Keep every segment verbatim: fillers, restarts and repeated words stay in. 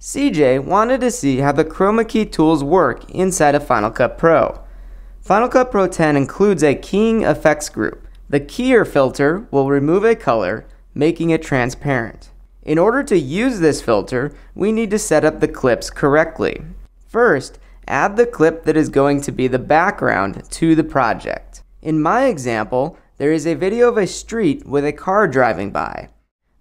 C J wanted to see how the chroma key tools work inside of Final Cut Pro. Final Cut Pro ten includes a keying effects group. The keyer filter will remove a color, making it transparent. In order to use this filter, we need to set up the clips correctly. First, add the clip that is going to be the background to the project. In my example, there is a video of a street with a car driving by.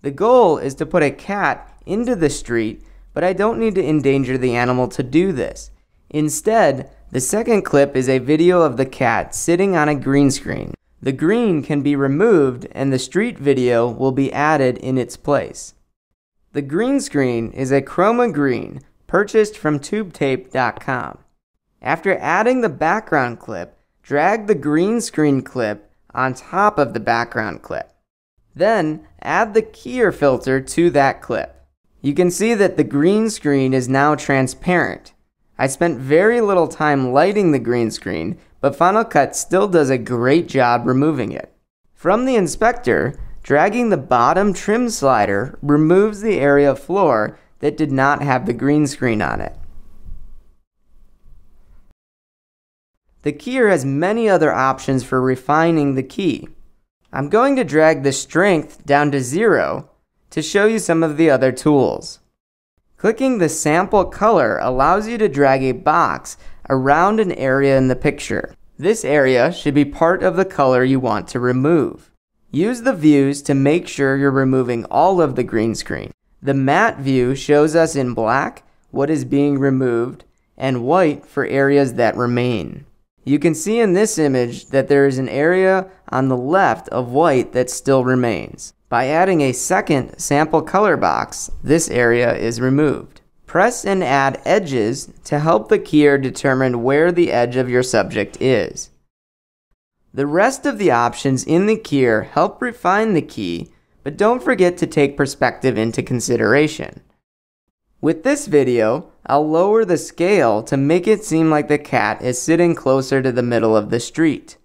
The goal is to put a cat into the street, but I don't need to endanger the animal to do this. Instead, the second clip is a video of the cat sitting on a green screen. The green can be removed and the street video will be added in its place. The green screen is a chroma green purchased from tube tape dot com. After adding the background clip, drag the green screen clip on top of the background clip. Then add the keyer filter to that clip. You can see that the green screen is now transparent. I spent very little time lighting the green screen, but Final Cut still does a great job removing it. From the inspector, dragging the bottom trim slider removes the area of floor that did not have the green screen on it. The keyer has many other options for refining the key. I'm going to drag the strength down to zero to show you some of the other tools. Clicking the sample color allows you to drag a box around an area in the picture. This area should be part of the color you want to remove. Use the views to make sure you're removing all of the green screen. The matte view shows us in black what is being removed and white for areas that remain. You can see in this image that there is an area on the left of white that still remains. By adding a second sample color box, this area is removed. Press and add edges to help the keyer determine where the edge of your subject is. The rest of the options in the keyer help refine the key, but don't forget to take perspective into consideration. With this video, I'll lower the scale to make it seem like the cat is sitting closer to the middle of the street.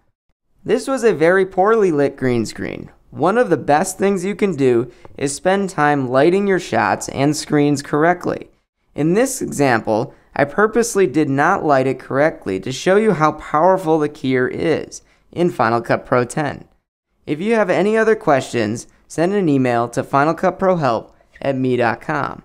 This was a very poorly lit green screen. One of the best things you can do is spend time lighting your shots and screens correctly. In this example, I purposely did not light it correctly to show you how powerful the keyer is in Final Cut Pro ten. If you have any other questions, send an email to Final Cut Pro Help at me dot com.